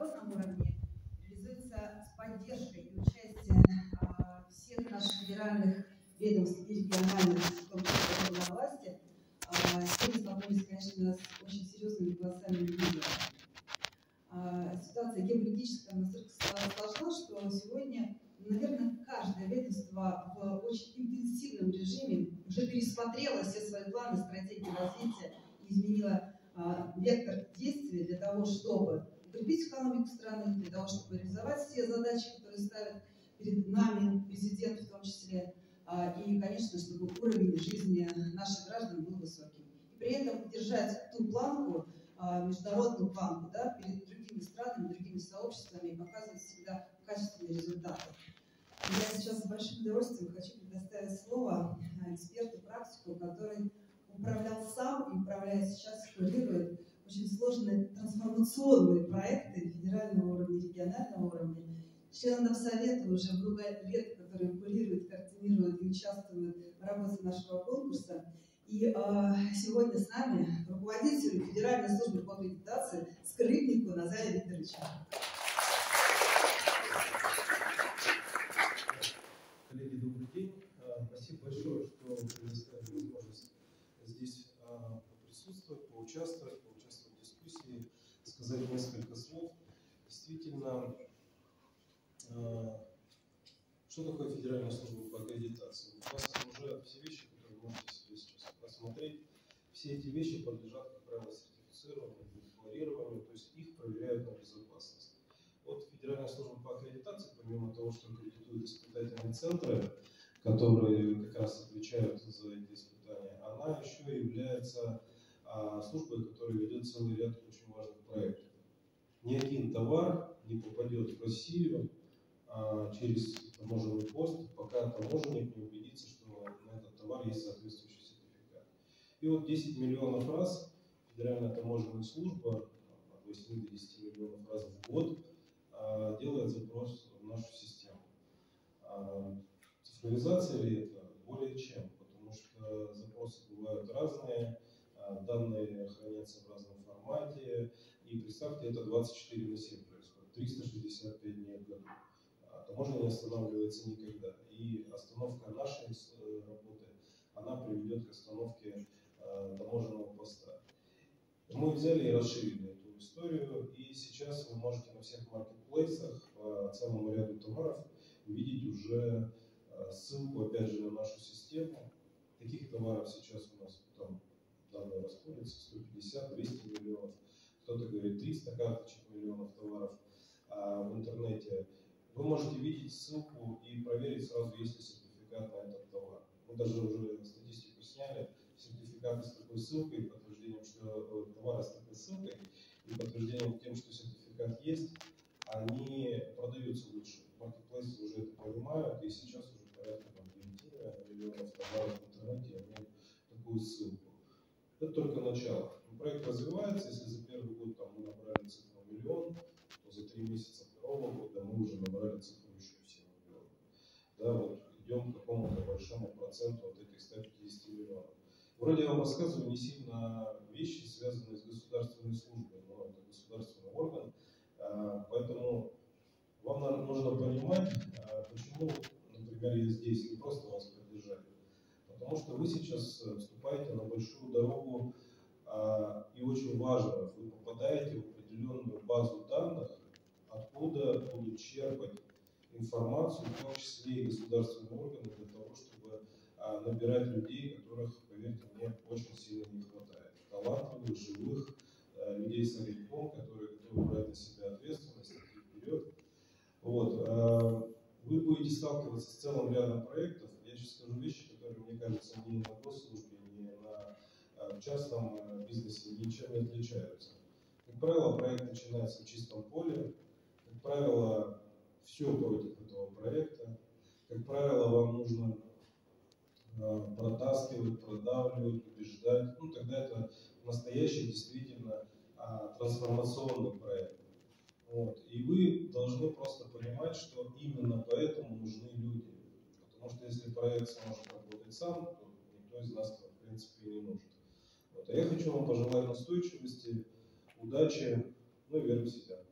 международном уровне реализуется с поддержкой и участием всех наших федеральных ведомств и региональных, в том числе власти. Сегодня столкнулись, конечно, с очень серьезными голосами лидеров. Ситуация геополитическая настолько сложна, что сегодня, наверное, каждое ведомство в очень интенсивном режиме уже пересмотрело все свои планы, стратегии развития и изменило вектор действий для того, чтобы укрепить экономику страны, для того, чтобы реализовать все задачи, которые ставят перед нами президент в том числе, и, конечно, чтобы уровень жизни наших граждан был высоким. И при этом держать ту планку, международную планку, да, перед другими странами, другими сообществами и показывать всегда качественные результаты. Я сейчас с большим удовольствием хочу предоставить слово эксперту-практику, который управлял сам и, управляя сейчас, курирует очень сложные трансформационные проекты федерального уровня, регионального уровня. Членам Совета уже много лет, которые курируют, координируют и участвуют в работе нашего конкурса. И сегодня с нами руководитель Федеральной службы по аккредитации Скрынникову Назару Викторовичу. Коллеги, добрый день. Спасибо большое, что предоставили возможность здесь присутствовать, поучаствовать в дискуссии, сказать несколько слов. Действительно, что такое Федеральная служба по аккредитации? У вас уже все вещи, которые вы можете себе сейчас посмотреть, все эти вещи подлежат, как правило, сертифицированию, декларированию, то есть их проверяют на безопасность. Вот Федеральная служба по аккредитации, помимо того, что аккредитует испытательные центры, которые как раз отвечают за эти испытания, она еще является службой, которая ведет целый ряд очень важных проектов. Ни один товар не попадет в Россию через таможенный пост, пока таможенник не убедится, что на этот товар есть соответствующий сертификат. И вот 10 миллионов раз Федеральная таможенная служба, от 8 до 10 миллионов раз в год, делает запрос в нашу систему. Цифровизация ли это? Более чем, потому что запросы бывают разные, данные хранятся в разном формате, и представьте, это 24/7 происходит, 365 дней в году. Таможня не останавливается никогда. И остановка нашей работы, она приведет к остановке таможенного поста. Мы взяли и расширили эту историю, и сейчас вы можете на всех маркетплейсах по целому ряду товаров видеть уже ссылку, опять же, на нашу систему. Таких товаров сейчас у нас там данные расходятся 150-200 миллионов. Кто-то говорит 300 карточек миллионов товаров в интернете. Вы можете видеть ссылку и проверить сразу, есть ли сертификат на этот товар. Мы даже уже статистику сняли, сертификаты с такой ссылкой, подтверждением, что товары с такой ссылкой, и подтверждением тем, что сертификат есть, они продаются лучше. Маркетплейсы уже это понимают, и сейчас уже порядка 9 миллионов товаров в интернете имеют такую ссылку. Это только начало. Проект развивается, если за первый год там мы набрали цифру миллион, то за 3 месяца второго года мы уже набрали цифру еще 7 миллионов. Да, вот идем к какому-то большому проценту от этих 150 миллионов. Вроде я вам рассказываю не сильно вещи, связанные с государственной службой, но это государственный орган, поэтому вам, наверное, нужно понимать, почему, например, я здесь не просто вас поддержали. Потому что вы сейчас вступаете на большую дорогу, и очень важно, вы попадаете в определенную базу данных, откуда будут черпать информацию, в том числе и государственные органы, для того, чтобы набирать людей, которых, поверьте мне, очень сильно не хватает. Талантливых, живых, людей с огоньком, которые готовы брать на себя ответственность и вперед. Вот. Вы будете сталкиваться с целым рядом проектов. Я сейчас скажу вещи, которые, мне кажется, ни на госслужбе, ни в частном бизнесе ничем не отличаются. Как правило, проект начинается в чистом поле, как правило, все против этого проекта, как правило, вам нужно протаскивать, продавливать, убеждать. Ну, тогда это настоящий, действительно, трансформационный проект. Вот. И вы должны просто понимать, что именно поэтому нужны люди. Потому что если проект сможет работать сам, то никто из нас, в принципе, не нужен. Вот. А я хочу вам пожелать настойчивости, удачи, ну и веры в себя.